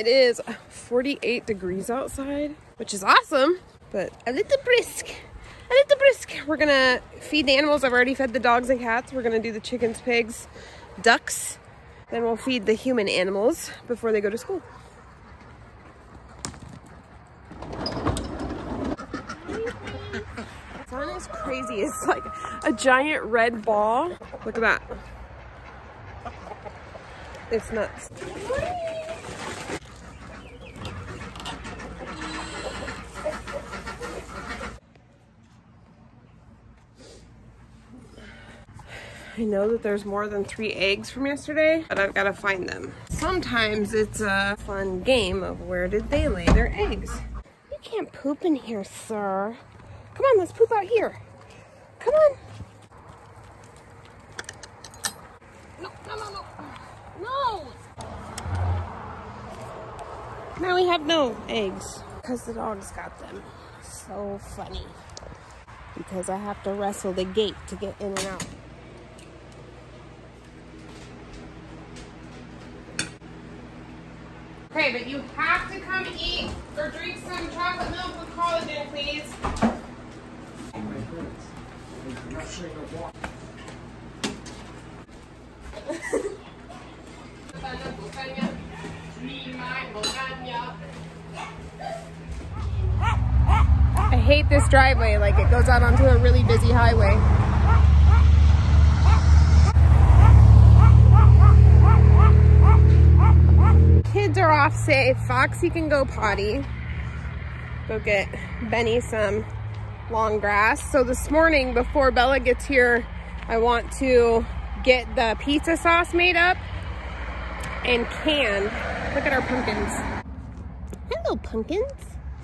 It is 48 degrees outside, which is awesome, but a little brisk. A little brisk. We're gonna feed the animals. I've already fed the dogs and cats. We're gonna do the chickens, pigs, ducks. Then we'll feed the human animals before they go to school. It's almost crazy. It's like a giant red ball. Look at that. It's nuts. I know that there's more than 3 eggs from yesterday, but I've got to find them. Sometimes it's a fun game of where did they lay their eggs. You can't poop in here, sir. Come on, let's poop out here. Come on. No, no, no, no. No! Now we have no eggs because the dogs got them. So funny. Because I have to wrestle the gate to get in and out. Okay, but you have to come eat or drink some chocolate milk with collagen, please. I hate this driveway, like it goes out onto a really busy highway. Kids are off safe. Foxy can go potty. Go get Benny some long grass. So this morning before Bella gets here, I want to get the pizza sauce made up and canned. Look at our pumpkins. Hello, pumpkins.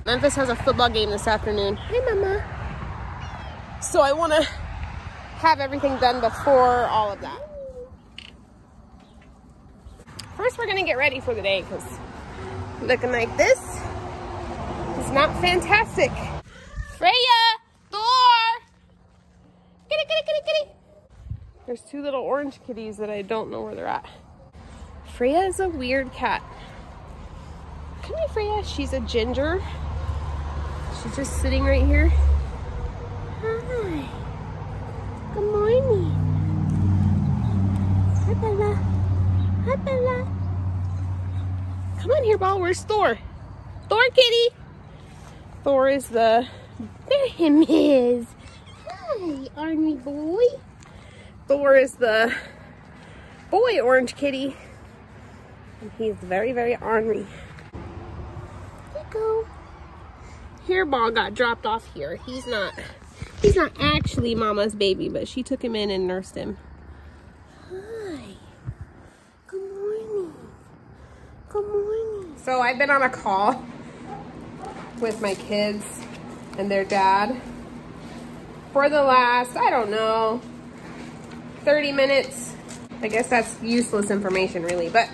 Memphis has a football game this afternoon. Hey, Mama. So I want to have everything done before all of that. First, we're gonna get ready for the day because looking like this is not fantastic. Freya, door! Kitty, kitty, kitty, kitty! There's 2 little orange kitties that I don't know where they're at. Freya is a weird cat. Come here, Freya. She's a ginger. She's just sitting right here. Hi. Good morning. Hi, Bella. Hi, Bella. Come on here, Ball. Where's Thor? Thor, kitty. Thor is the... There him is. Hi, army boy. Thor is the boy orange kitty. And he's very, very army. There you go. Here, Ball got dropped off here. He's not actually Mama's baby, but she took him in and nursed him. So I've been on a call with my kids and their dad for the last, I don't know, 30 minutes. I guess that's useless information really, but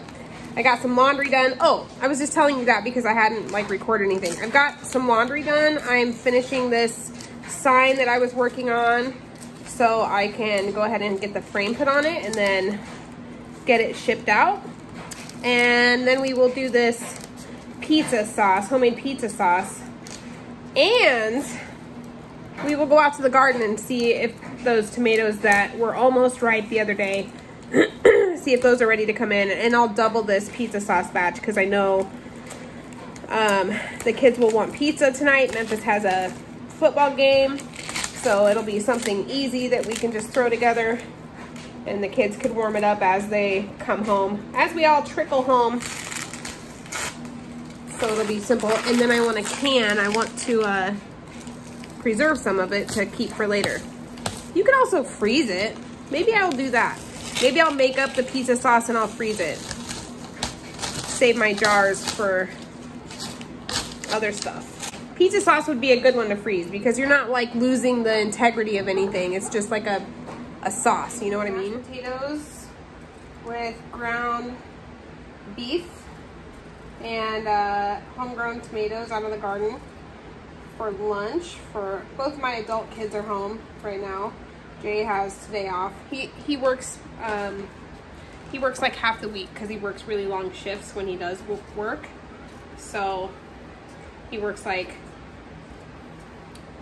I got some laundry done. Oh, I was just telling you that because I hadn't like recorded anything. I've got some laundry done. I'm finishing this sign that I was working on so I can go ahead and get the frame put on it and then get it shipped out. And then we will do this pizza sauce, homemade pizza sauce. And we will go out to the garden and see if those tomatoes that were almost ripe the other day, see if those are ready to come in. And I'll double this pizza sauce batch because I know the kids will want pizza tonight. Memphis has a football game, so it'll be something easy that we can just throw together. And the kids could warm it up as they come home, as we all trickle home. So it'll be simple. And then I want to can. I want to preserve some of it to keep for later. You can also freeze it. Maybe I'll do that. Maybe I'll make up the pizza sauce and I'll freeze it. Save my jars for other stuff. Pizza sauce would be a good one to freeze because you're not like losing the integrity of anything. It's just like a sauce, you know what I mean? Potatoes with ground beef and homegrown tomatoes out of the garden for lunch. For both my adult kids are home right now. Jay has today off. He works like half the week because he works really long shifts when he does work. So he works like,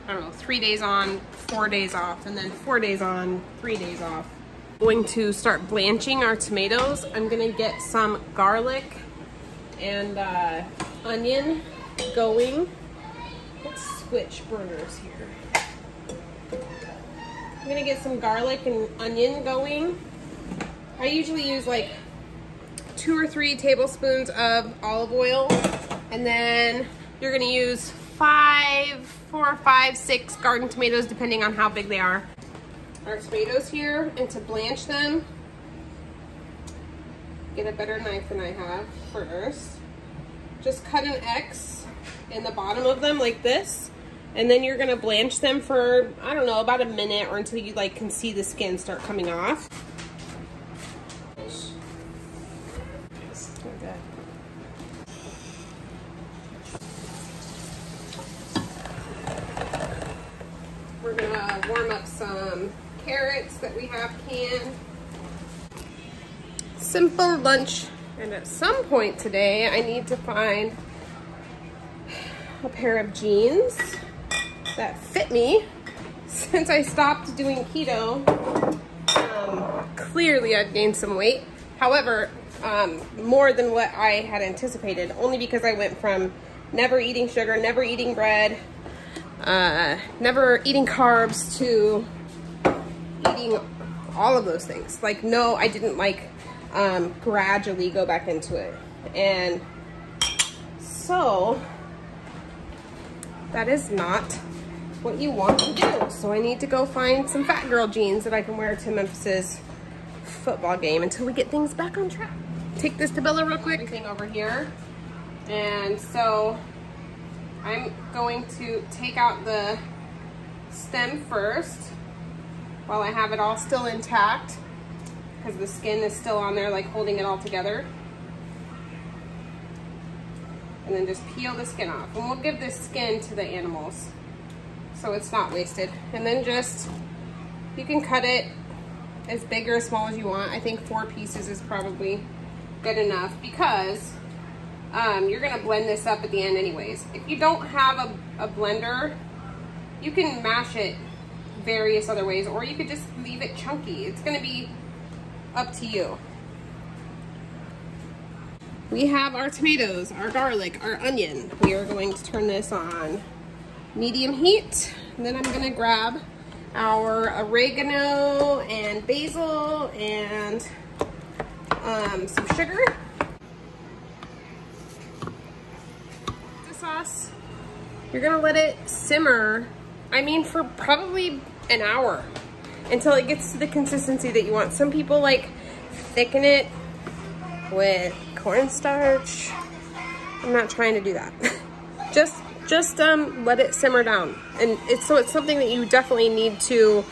I don't know, 3 days on, 4 days off, and then 4 days on, 3 days off. Going to start blanching our tomatoes. I'm gonna get some garlic and onion going. Let's switch burners here. I'm gonna get some garlic and onion going. I usually use like 2 or 3 tablespoons of olive oil, and then you're gonna use 4 or 5, 6 garden tomatoes, depending on how big they are. Our tomatoes here, and to blanch them, get a better knife than I have first. Just cut an X in the bottom of them like this, and then you're gonna blanch them for, I don't know, about a minute or until you like can see the skin start coming off. We're gonna warm up some carrots that we have canned. Simple lunch. And at some point today, I need to find a pair of jeans that fit me. Since I stopped doing keto, clearly I've gained some weight. However, more than what I had anticipated, only because I went from never eating sugar, never eating bread, never eating carbs to eating all of those things. Like, no, I didn't like gradually go back into it. And so that is not what you want to do. So I need to go find some fat girl jeans that I can wear to Memphis's football game until we get things back on track. Take this to Bella real quick. Everything over here. And so I'm going to take out the stem first while I have it all still intact, because the skin is still on there, like holding it all together. And then just peel the skin off. And we'll give this skin to the animals so it's not wasted. And then just, you can cut it as big or as small as you want. I think 4 pieces is probably good enough, because you're gonna blend this up at the end anyways. If you don't have a blender, you can mash it various other ways, or you could just leave it chunky. It's gonna be up to you. We have our tomatoes, our garlic, our onion. We are going to turn this on medium heat. And then I'm gonna grab our oregano and basil and some sugar. The sauce, you're gonna let it simmer, I mean, for probably an hour, until it gets to the consistency that you want. Some people like thicken it with cornstarch. I'm not trying to do that. Just let it simmer down. And it's something that you definitely need to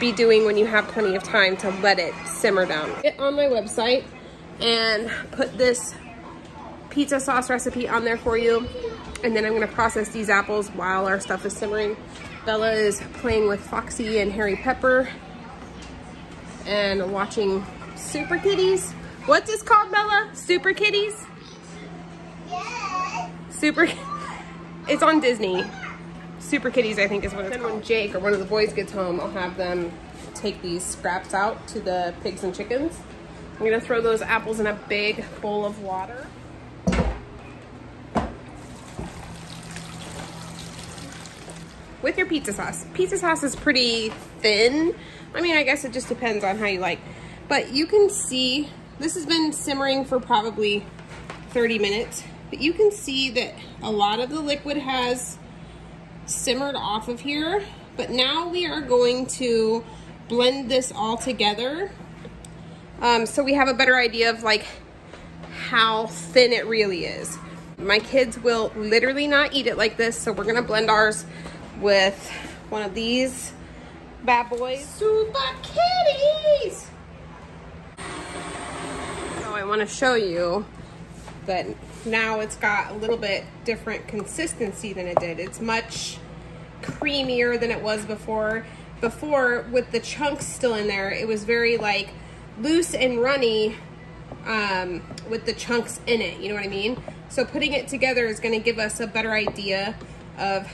be doing when you have plenty of time, to let it simmer down. Get on my website and put this pizza sauce recipe on there for you. And then I'm gonna process these apples while our stuff is simmering. Bella is playing with Foxy and Harry Pepper and watching Super Kitties. What's this called, Bella? Super Kitties? Yes. Super, it's on Disney. Super Kitties, I think, is what it's called. Then when Jake or one of the boys gets home, I'll have them take these scraps out to the pigs and chickens. I'm gonna throw those apples in a big bowl of water. With your pizza sauce. Pizza sauce is pretty thin. I mean, I guess it just depends on how you like. But you can see, this has been simmering for probably 30 minutes, but you can see that a lot of the liquid has simmered off of here. But now we are going to blend this all together, so we have a better idea of like how thin it really is. My kids will literally not eat it like this, so we're gonna blend ours with one of these bad boys. Super Kitties! So I want to show you that now it's got a little bit different consistency than it did. It's much creamier than it was before. Before, with the chunks still in there, it was very like loose and runny, with the chunks in it, you know what I mean? So putting it together is gonna give us a better idea of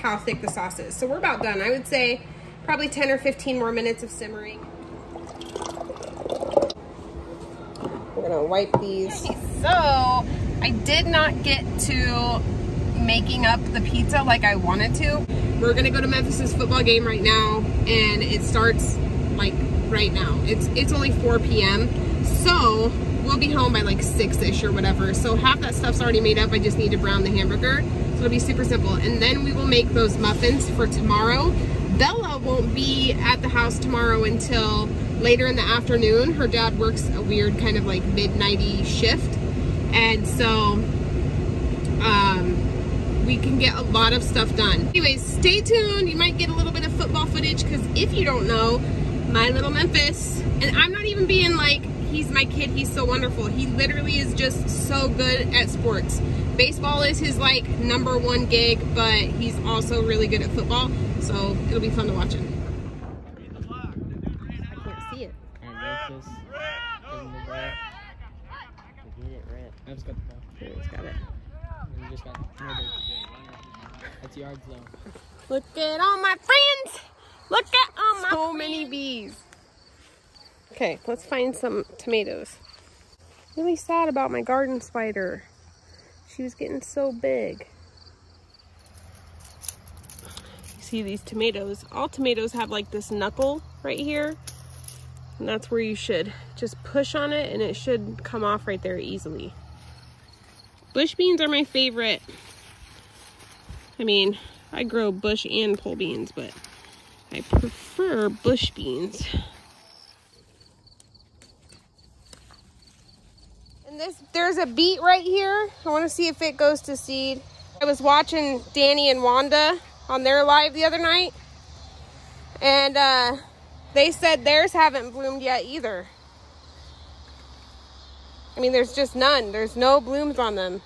how thick the sauce is. So we're about done. I would say probably 10 or 15 more minutes of simmering. We're gonna wipe these. Okay, so I did not get to making up the pizza like I wanted to. We're gonna go to Memphis' football game right now, and it starts like right now. It's only 4 p.m. So we'll be home by like 6-ish or whatever. So half that stuff's already made up. I just need to brown the hamburger. So it'll be super simple. And then we will make those muffins for tomorrow. Bella won't be at the house tomorrow until later in the afternoon. Her dad works a weird kind of like midnight-y shift. And so we can get a lot of stuff done. Anyways, stay tuned. You might get a little bit of football footage because if you don't know, my little Memphis, and I'm not even being like, he's my kid, he's so wonderful. He literally is just so good at sports. Baseball is his like #1 gig, but he's also really good at football. So it'll be fun to watch him. I can't see it. And Memphis in the back. Get it right. I just got the ball. I just got it. You just got murdered. That's yards though. Look at all my friends. Look at all my so many bees. Okay, let's find some tomatoes. Really sad about my garden spider. She was getting so big. You see these tomatoes? All tomatoes have like this knuckle right here. And that's where you should just push on it and it should come off right there easily. Bush beans are my favorite. I mean, I grow bush and pole beans, but I prefer bush beans. And there's a beet right here. I want to see if it goes to seed. I was watching Danny and Wanda on their live the other night, and they said theirs haven't bloomed yet either. I mean, there's just none. There's no blooms on them.